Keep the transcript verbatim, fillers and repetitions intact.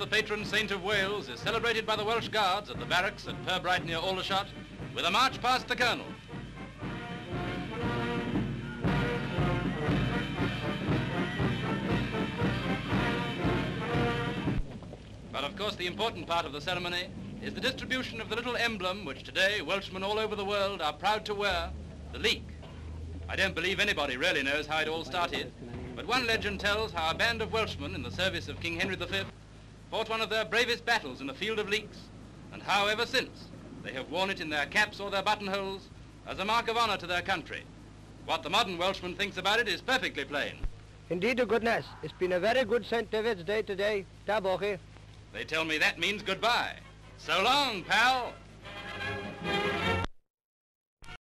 of the patron saint of Wales is celebrated by the Welsh Guards at the barracks at Pirbright near Aldershot with a march past the colonel. But of course the important part of the ceremony is the distribution of the little emblem which today Welshmen all over the world are proud to wear, the leek. I don't believe anybody really knows how it all started, but one legend tells how a band of Welshmen in the service of King Henry the Fifth fought one of their bravest battles in a field of leeks, and how ever since they have worn it in their caps or their buttonholes as a mark of honour to their country. What the modern Welshman thinks about it is perfectly plain. Indeed, to goodness, it's been a very good St David's Day today. Ta boche. They tell me that means goodbye. So long, pal.